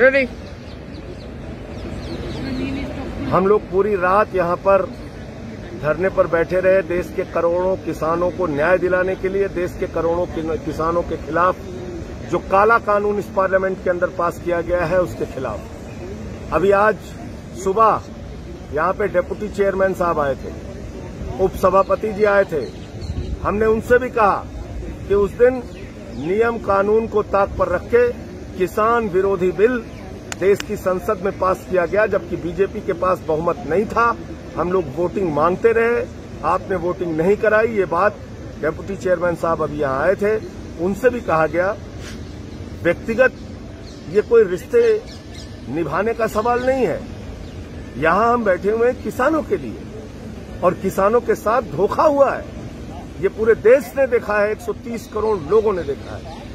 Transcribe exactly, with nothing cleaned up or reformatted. Ready. हम लोग पूरी रात यहाँ पर धरने पर बैठे रहे, देश के करोड़ों किसानों को न्याय दिलाने के लिए, देश के करोड़ों किसानों के खिलाफ जो काला कानून इस पार्लियामेंट के अंदर पास किया गया है उसके खिलाफ। अभी आज सुबह यहाँ पे डेप्यूटी चेयरमैन साहब आए थे, उपसभापति जी आए थे। हमने उनसे भी कहा कि उस दिन नियम कानून को ताक पर रख के किसान विरोधी बिल देश की संसद में पास किया गया, जबकि बीजेपी के पास बहुमत नहीं था। हम लोग वोटिंग मांगते रहे, आपने वोटिंग नहीं कराई। ये बात डेप्यूटी चेयरमैन साहब अभी यहाँ आए थे, उनसे भी कहा गया। व्यक्तिगत ये कोई रिश्ते निभाने का सवाल नहीं है। यहाँ हम बैठे हुए हैं किसानों के लिए, और किसानों के साथ धोखा हुआ है। ये पूरे देश ने देखा है, एक सौ तीस करोड़ लोगों ने देखा है।